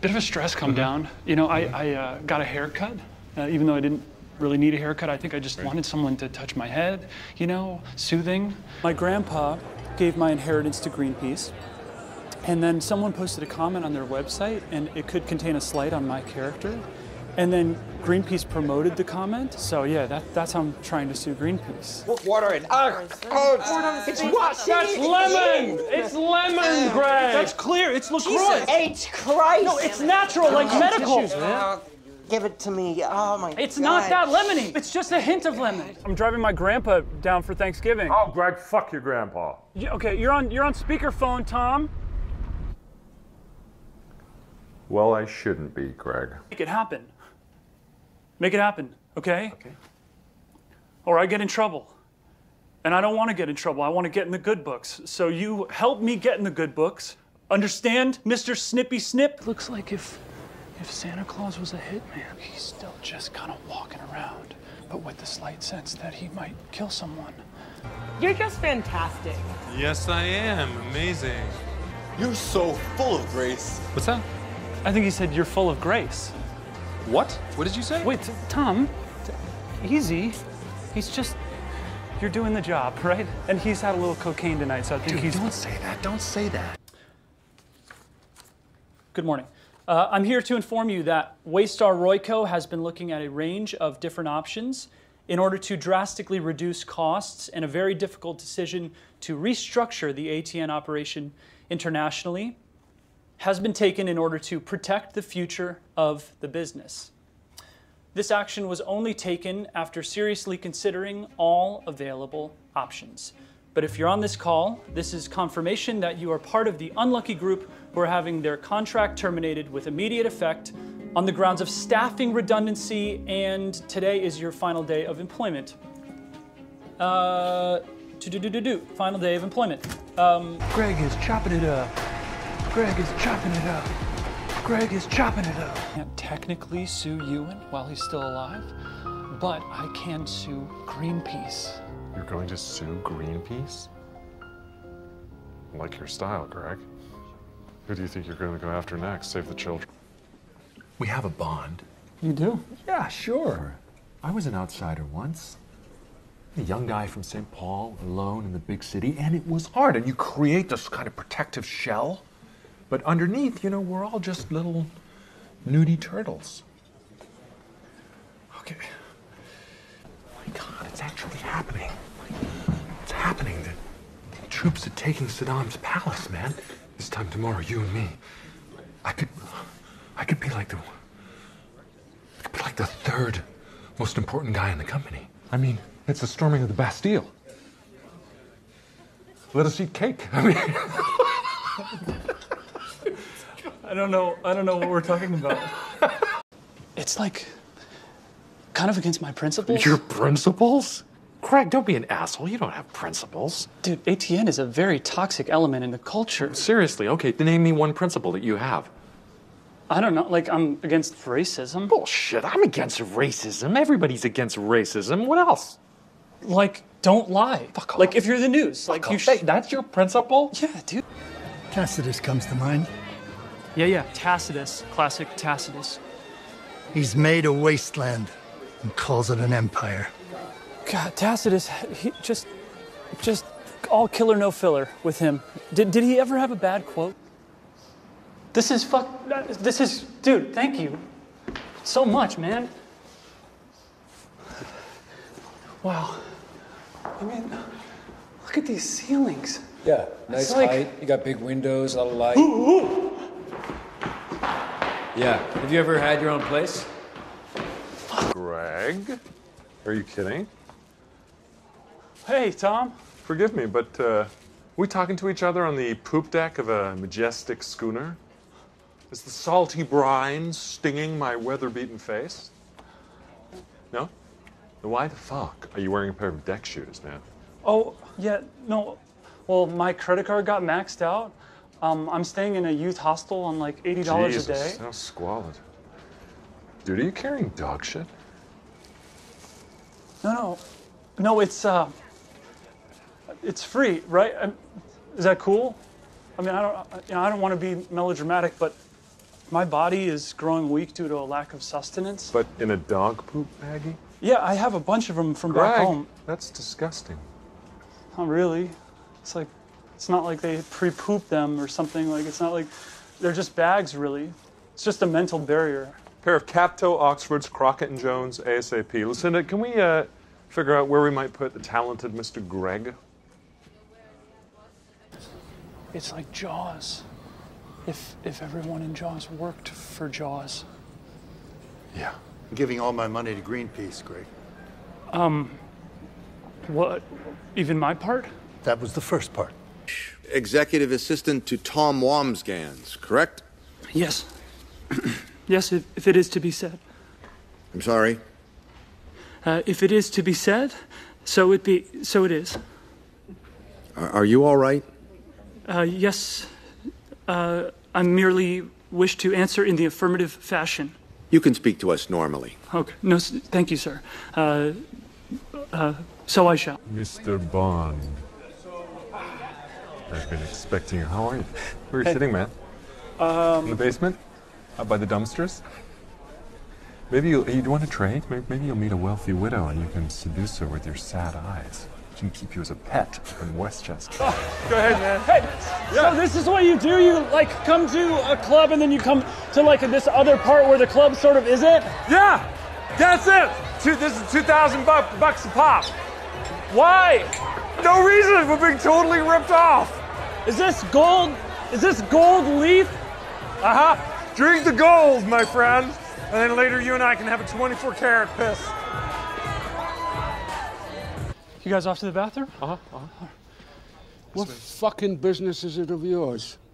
bit of a stress come down. You know, I got a haircut, even though I didn't really need a haircut. I think I just wanted someone to touch my head, you know, soothing. My grandpa gave my inheritance to Greenpeace, and then someone posted a comment on their website, and it could contain a slight on my character. And then Greenpeace promoted the comment, so yeah, that's how I'm trying to sue Greenpeace. Water in. It's what? That's lemon! It's lemon, Greg! That's clear, it's LaCroix! It's Christ! No, it's natural, like medical! Give it to me, oh my God. It's not that lemony, it's just a hint of lemon. I'm driving my grandpa down for Thanksgiving. Oh, Greg, fuck your grandpa. Okay, you're on speakerphone, Tom. Well, I shouldn't be, Greg. Make it happen. Make it happen, okay? Okay. Or I get in trouble. And I don't want to get in trouble. I want to get in the good books. So you help me get in the good books. Understand, Mr. Snippy Snip? Looks like if Santa Claus was a hitman, he's still just kind of walking around, but with the slight sense that he might kill someone. You're just fantastic. Yes, I am. Amazing. You're so full of grace. What's that? I think he said, you're full of grace. What? What did you say? Wait, Tom, easy. He's just, you're doing the job, right? And he's had a little cocaine tonight, so I think he's... Don't say that, don't say that. Good morning. I'm here to inform you that Waystar Royco has been looking at a range of different options in order to drastically reduce costs and a very difficult decision to restructure the ATN operation internationally has been taken in order to protect the future of the business. This action was only taken after seriously considering all available options. But if you're on this call, this is confirmation that you are part of the unlucky group who are having their contract terminated with immediate effect on the grounds of staffing redundancy, and today is your final day of employment. Final day of employment. Greg is chopping it up. Greg is chopping it up. Greg is chopping it up. I can't technically sue Ewan while he's still alive, but I can sue Greenpeace. You're going to sue Greenpeace? Like your style, Greg. Who do you think you're going to go after next? Save the Children. We have a bond. You do? Yeah, sure. I was an outsider once. A young guy from St. Paul, alone in the big city, and it was hard. And you create this kind of protective shell. But underneath, you know, we're all just little nudie turtles. Okay. Oh my God, it's actually happening. It's happening. The troops are taking Saddam's palace, man. This time tomorrow, you and me. I could be like the third most important guy in the company. I mean, it's the storming of the Bastille. Let us eat cake. I mean. I don't know what we're talking about. It's like, kind of against my principles. Your principles? Craig, don't be an asshole. You don't have principles. Dude, ATN is a very toxic element in the culture. Seriously, okay, then name me one principle that you have. I don't know, like I'm against racism. Bullshit, I'm against racism. Everybody's against racism. What else? Like, don't lie. Fuck off. Like, if you're the news. Fuck off. Hey, that's your principle? Yeah, dude. Tacitus comes to mind. Yeah, Tacitus, classic Tacitus. He's made a wasteland and calls it an empire. God, Tacitus, he just all killer, no filler with him. Did he ever have a bad quote? Dude, thank you so much, man. Wow, I mean, look at these ceilings. Yeah, nice height, you got big windows, a lot of light. Ooh. Yeah. Have you ever had your own place? Greg? Are you kidding? Hey, Tom. Forgive me, but we talking to each other on the poop deck of a majestic schooner? Is the salty brine stinging my weather-beaten face? No? Then why the fuck are you wearing a pair of deck shoes, man? Oh, yeah, no. Well, my credit card got maxed out. I'm staying in a youth hostel on like $80 a day. How squalid. Dude, are you carrying dog shit? No, it's free, right? Is that cool? I mean, I don't want to be melodramatic, but My body is growing weak due to a lack of sustenance. But in a dog poop baggie? Yeah, I have a bunch of them from back home. That's disgusting. Not really. It's like, it's not like they pre-poop them or something. Like, it's not like, they're just bags, really. It's just a mental barrier. A pair of Capto Oxfords, Crockett and Jones, ASAP. Lucinda, can we figure out where we might put the talented Mr. Greg? It's like Jaws. If everyone in Jaws worked for Jaws. Yeah. I'm giving all my money to Greenpeace, Greg. What? Even my part? That was the first part. Executive assistant to Tom Wamsgans, correct? Yes. Yes, if it is to be said. I'm sorry? If it is to be said, so it is. Are you all right? Yes. I merely wish to answer in the affirmative fashion. You can speak to us normally. Okay. No, thank you, sir. So I shall. Mr. Bond. I've been expecting you. How are you? Where are you sitting, man? In the basement? Up by the dumpsters? Maybe you want to trade? Maybe you'll meet a wealthy widow and you can seduce her with your sad eyes. She can keep you as a pet in Westchester. Oh, go ahead, man. Hey, yeah. So this is what you do? You, like, come to a club and then you come to, like, this other part where the club sort of isn't? Yeah, that's it. This is $2,000 a pop. Why? No reason. We're being totally ripped off. Is this gold leaf? Uh-huh. Drink the gold, my friend. And then later you and I can have a 24-karat piss. You guys off to the bathroom? Uh-huh. What fucking business is it of yours?